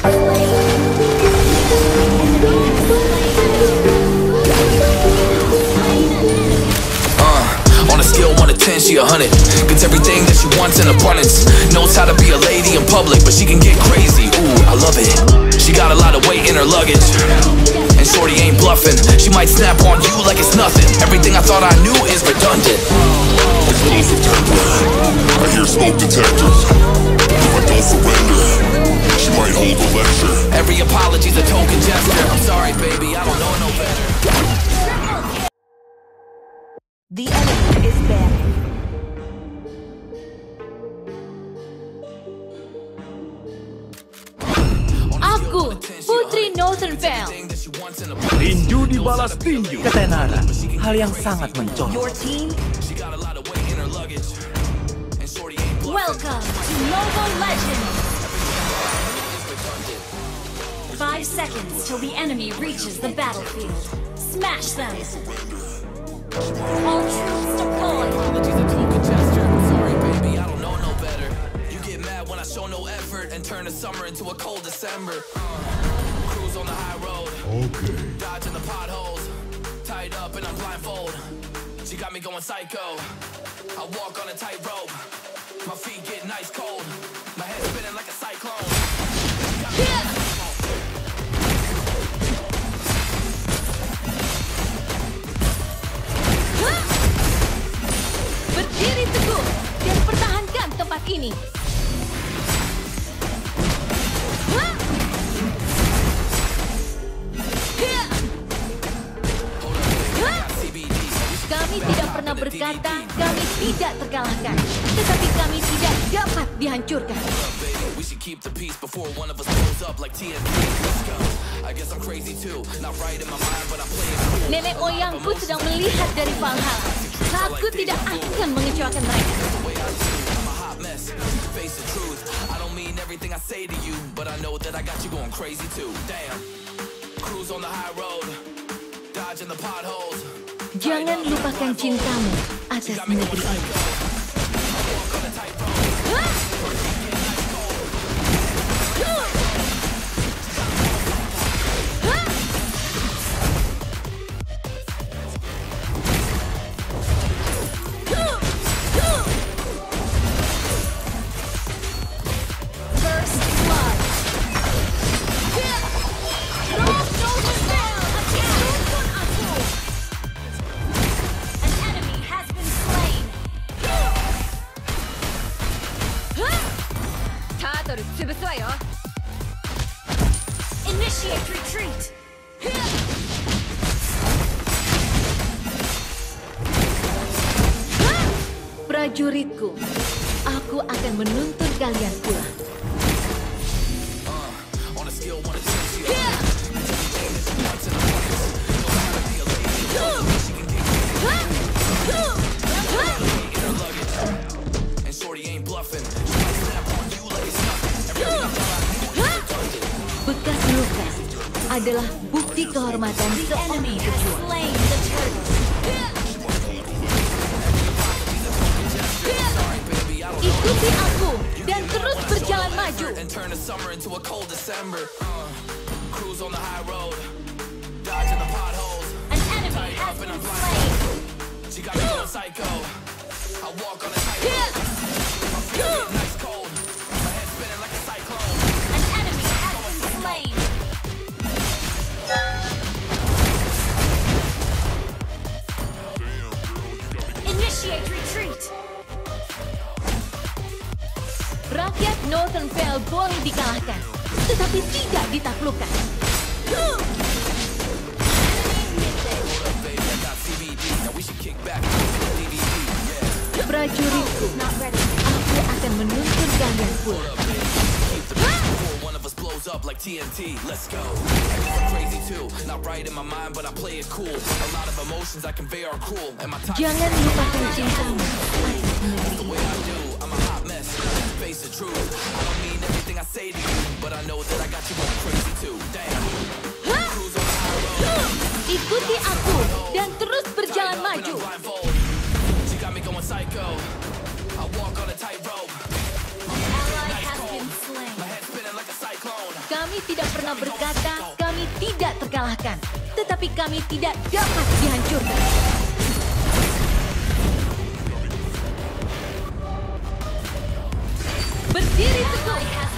On a scale of 1 to 10, she 100. Gets everything that she wants in abundance. Knows how to be a lady in public, but she can get crazy. Ooh, I love it. She got a lot of weight in her luggage, and shorty ain't bluffing. She might snap on you like it's nothing. Everything I thought I knew is redundant. I hear smoke detectors. If I don't surrender, she might hold a lecture. Every apology's a token gesture. I'm sorry, baby, I don't know no better. The enemy is back. Aku, Putri Northern Vale. Rindu dibalas tinju. Ketenaran, hal yang sangat mencolok. Your team? Welcome to Mobile Legends. 5 seconds till the enemy reaches the battlefield. Smash them. All troops deployed. Apologies a token gesture. Sorry, baby, I don't know no better. You get mad when I show no effort and turn the summer into a cold December. Cruise on the high road. Okay. Dodge in the potholes. Tied up and I'm blindfold. She got me going psycho. I walk on a tightrope. My feet get nice cold. My head's spinning like a cyclone. Berdiri teguh dan pertahankan tempat ini. Kami tidak pernah berkata kami tidak terkalahkan, tetapi kami tidak dapat dihancurkan. We should keep the peace before one of us blows up like TNT. I guess I'm crazy too. Not right in my mind, but I'm playing cool. Nenek moyangku sedang melihat dari Valhalla. Aku tidak akan mengecewakan mereka. Face the truth. I don't mean everything I say to you, but I know that I got you going crazy too. Damn. Cruise on the high road. Dodge in the potholes. Jangan lupakan cintamu atas negeri ini. Initiate retreat. Prajuritku, aku akan menuntun kalian pulang. Bekas luka adalah bukti kehormatan seorang pejuang. Ikuti aku dan terus berjalan maju. An enemy has been slain. Rakyat Northern Vale boleh dikalahkan, tetapi tidak ditaklukkan. Prajuritku, aku akan menuntun kalian pulang. Up like TNT, let's go. I'm crazy too, not right in my mind, but I play it cool. A lot of emotions I convey are cruel. And my time. Jangan lupakan cintamu. The way I do, I'm a hot mess. Face the truth. I don't mean everything I say to you, but I know that I got you going crazy too. Damn. Ikuti aku dan terus berjalan maju. She got me going psycho. I walk on a tightrope. Kami Kami tidak pernah berkata kami tidak terkalahkan, tetapi kami tidak dapat dihancurkan. Berdiri teguh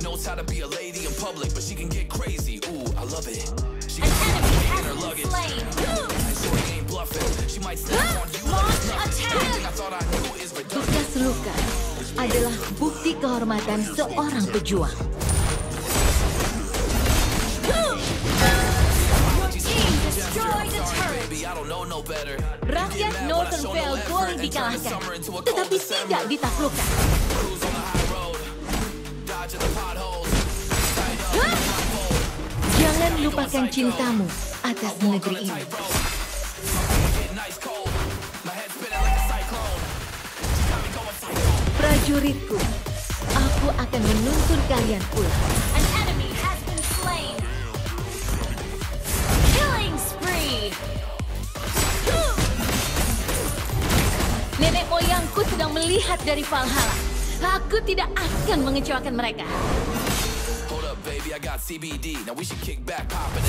Knows how to be a lady in public, but she can get crazy. Ooh, I love it. She an enemy has been luggage. Slain. She ain't bluffing. She might step on you like attack. Bekas luka adalah bukti kehormatan seorang pejuang. Rakyat Northern Vale boleh dikalahkan, tetapi tidak ditaklukkan. Jangan lupakan cintamu atas negeri ini. Prajuritku, aku akan menuntun kalian pulang. An enemy has been slain. Killing spree. Nenek moyangku sedang melihat dari Valhalla. Aku tidak akan mengecewakan mereka. Hold up, baby, I got CBD. Now we should kick back, pop it.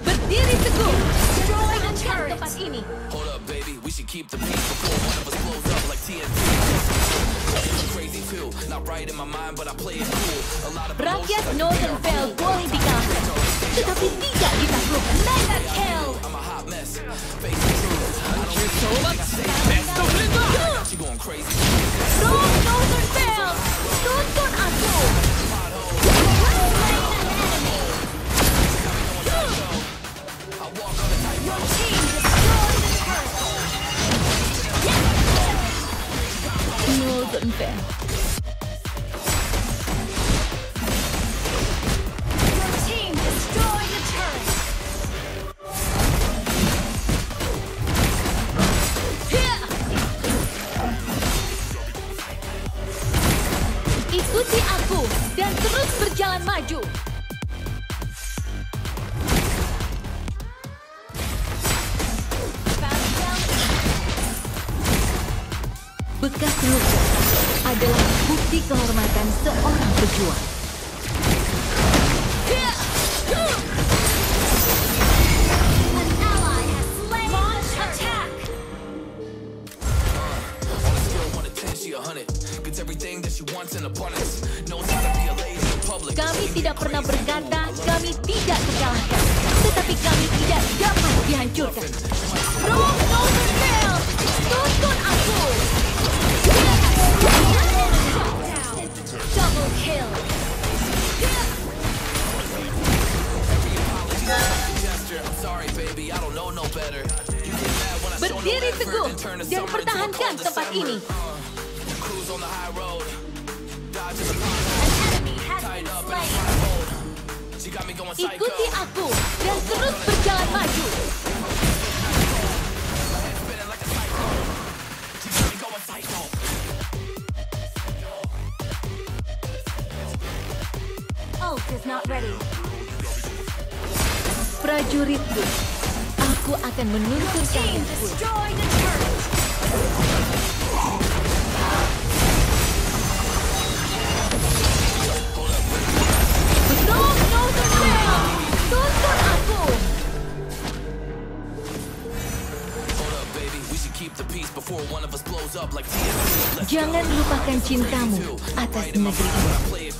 Berdiri teguh. Destroy the turret. Hold up, baby, we should keep the peace before one of us blows up like TNT. Crazy too. Not right in my mind, but I play it cool. A lot of rakyat Northern Vale boleh dikalahkan, tetapi tidak ditaklukkan. Mega kill. I'm a hot mess. Face the truth. I don't care so much. Best of luck. She going crazy. No, Northern Vale. Tuntun aku. Your team destroyed the turret. Northern Vale. Your team destroyed the turret. Ikuti aku dan terus berjalan maju. Bekas luka adalah bukti kehormatan seorang pejuang. Kami tidak pernah berkata kami tidak terkalahkan, tetapi kami tidak dapat dihancurkan. Room Northern Vale, tuntun aku. Double kill. Berdiri teguh dan pertahankan tempat ini. On the high road. Dodges the pile. Tied up in my hold. She got me going psycho. Ikuti aku dan terus berjalan maju. She got me going psycho. Ult is not ready. Prajuritku, aku akan menuntun kalian pulang. Jangan lupakan cintamu atas negeri ini. Rakyat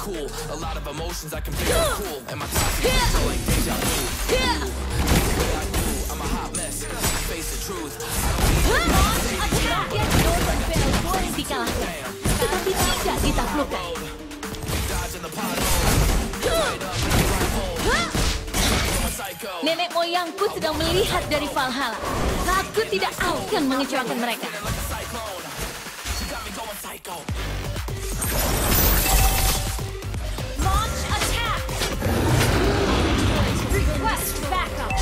Northern Vale boleh dikalahkan, tetapi tidak ditaklukkan. Nenek moyangku sedang melihat dari Valhalla. Aku tidak akan mengecewakan mereka. Go. Launch attack. Request backup.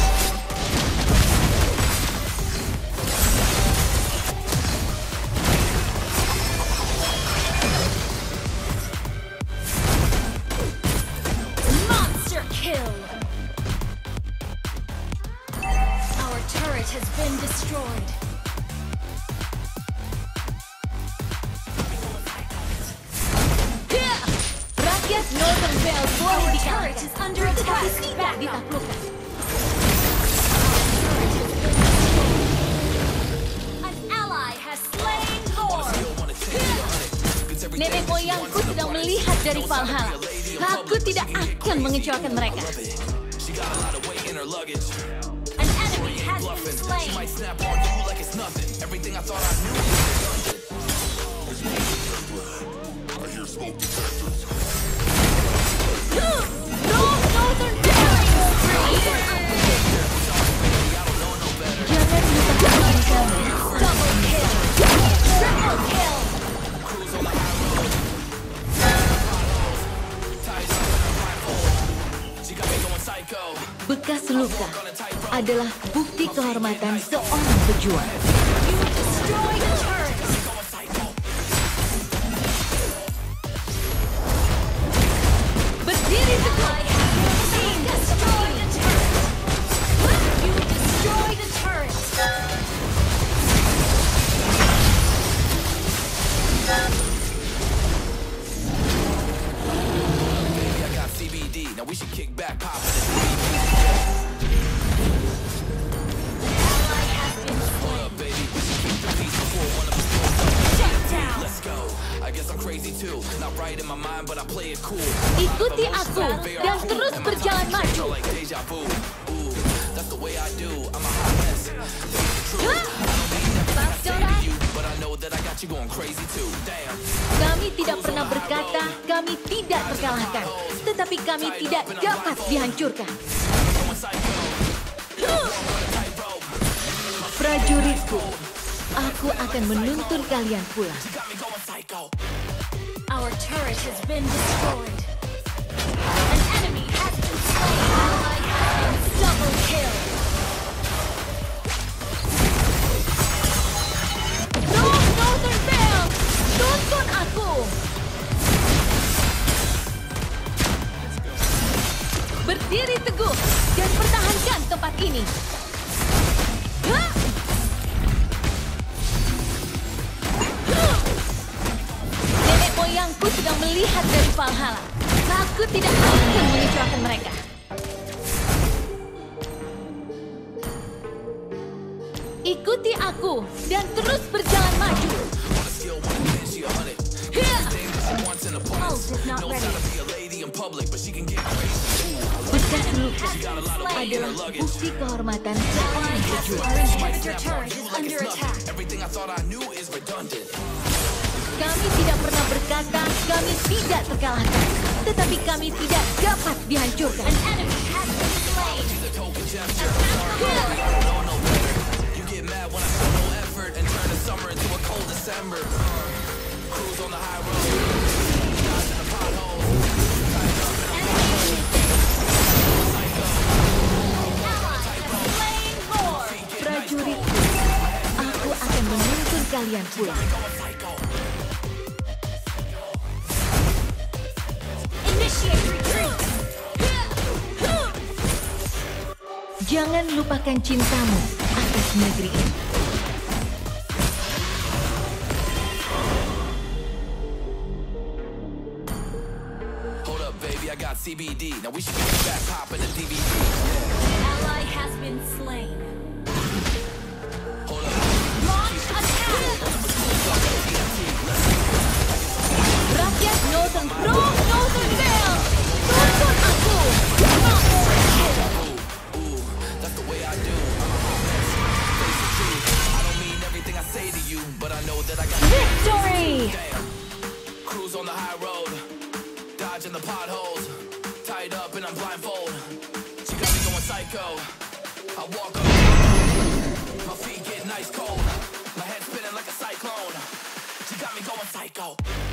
Monster kill. Our turret has been destroyed. Northern Vale forward turret is under attack. Back up. An ally has slain Thor. Nenek moyangku tidak melihat dari Valhalla. Aku tidak akan mengecewakan mereka. An enemy has been slain. I hear smoke detectors. Bekas luka adalah bukti kehormatan seorang pejuang. Berdiri tegak. Now we should kick back, pop it. Ally has been slain, baby. We should keep the peace before one of us goes up. Shut down. Let's go. I guess I'm crazy too. Not right in my mind, but I play it cool. Ikuti aku dan terus berjalan maju. Like deja vu. Ooh, that's the way I do. I'm a hot mess. Kami tidak pernah berkata kami tidak terkalahkan, tetapi kami tidak dapat dihancurkan. Prajuritku, aku akan menuntun kalian pulang. Our turret has been destroyed. An enemy has been slain. Ally has been double killed. Tuntun aku. Berdiri teguh dan pertahankan tempat ini. Nenek moyangku sedang melihat dari Valhalla. Aku tidak akan mengecewakan mereka. Ikuti aku dan terus berjalan maju. Bekas luka adalah bukti kehormatan seorang pejuang. Kami tidak pernah berkata kami tidak terkalahkan, tetapi kami tidak dapat dihancurkan. Cruise on the high road, dodge in the potholes, tied up in a motion. Psycho. Ally has slain Lord. Prajuritku, aku akan menuntun kalian pulang. Initiate retreat. Jangan lupakan cintamu atas negeri ini. I got CBD. Now we should get back popping the DVD. Yeah. Ally has been slain. Hold up. Launch attack. Rakyat Northern Pro, Northern Vale. Northern aku. Monster kill. Ooh, that's the way I do. I'm a hot mess. Face the truth. I don't mean everything I say to you, but I know that I got victory. Damn. Cruise on the high road. Dodging the potholes, tied up and I'm blindfolded. She got me going psycho. I walk over, my feet get ice cold, my head spinning like a cyclone. She got me going psycho.